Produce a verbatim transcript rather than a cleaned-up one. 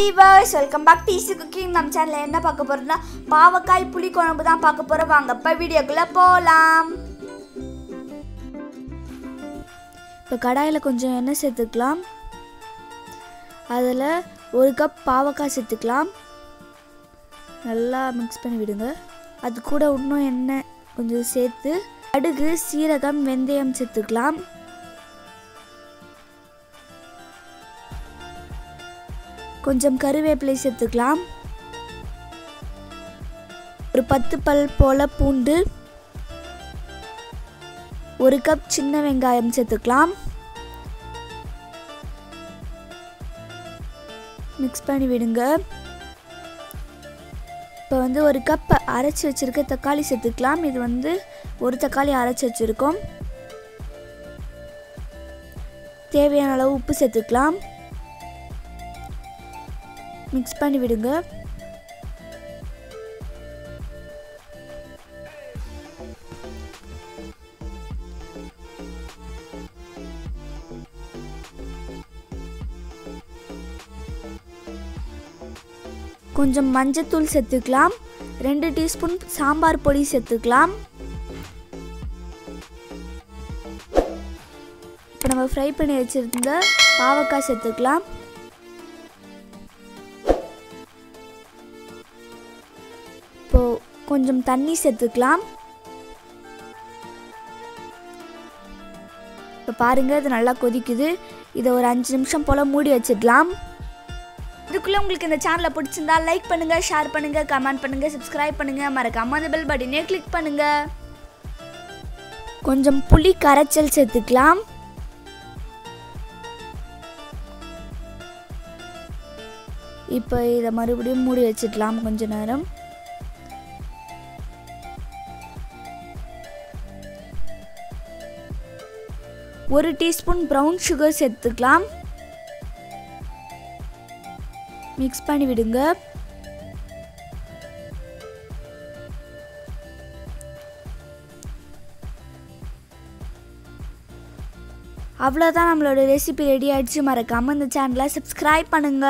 Viewers welcome back to easy cooking. நம்ம சேனல்ல என்ன பார்க்க போறோம்னா பாவக்காய் புளி குழம்பு தான் பார்க்க போறோம். வாங்க இப்ப வீடியோக்குள்ள போலாம். இப்போ கடாயில கொஞ்சம் எண்ணெய் சேர்த்துக்கலாம். அதில் ஒரு கப் பாவக்காய் சேர்த்துக்கலாம். நல்லா மிக்ஸ் பண்ணி விடுங்க. அது கூட இன்னும் எண்ணெய் கொஞ்சம் சேர்த்து கடுகு சீரகம் வெந்தயம் சேர்த்துக்கலாம். கொஞ்சம் கருவேப்பிலை சேர்த்துக்கலாம். ஒரு பத்து பல் போல பூண்டு, ஒரு கப் சின்ன வெங்காயம் சேர்த்துக்கலாம். மிக்ஸ் பண்ணி விடுங்க. இப்போ வந்து ஒரு கப் அரைச்சி வச்சிருக்க தக்காளி சேர்த்துக்கலாம். இது வந்து ஒரு தக்காளி அரைச்சி வச்சிருக்கோம். தேவையான அளவு உப்பு சேர்த்துக்கலாம். மிக்ஸ் பண்ணி விடுங்க. கொஞ்சம் மஞ்சத்தூள் சேர்த்துக்கலாம். ரெண்டு டீஸ்பூன் சாம்பார் பொடி சேர்த்துக்கலாம். இப்போ நம்ம ஃப்ரை பண்ணி வச்சிருந்த பாவக்காய் சேர்த்துக்கலாம். கொஞ்சம் தண்ணி சேர்த்துக்கலாம். இப்போ பாருங்க, இது நல்லா கொதிக்குது. இதை ஒரு அஞ்சு நிமிஷம் போல மூடி வச்சிடலாம். இதுக்குள்ள உங்களுக்கு இந்த சேனலை பிடிச்சிருந்தா லைக் பண்ணுங்க, ஷேர் பண்ணுங்க, கமெண்ட் பண்ணுங்க, சப்ஸ்கிரைப் பண்ணுங்க, மறக்காம அந்த பெல் பட்டனே கிளிக் பண்ணுங்க. கொஞ்சம் புளி கரைச்சல் சேர்த்துக்கலாம். இப்போ இதை மறுபடியும் மூடி வச்சிடலாம் கொஞ்ச நேரம். ஒரு டீஸ்பூன் ப்ரௌன் சுகர் சேர்த்துக்கலாம். மிக்ஸ் பண்ணி விடுங்க. அவ்வளோதான், நம்மளோட ரெசிபி ரெடி ஆயிடுச்சு. மறக்காம இந்த சேனலை சப்ஸ்கிரைப் பண்ணுங்க.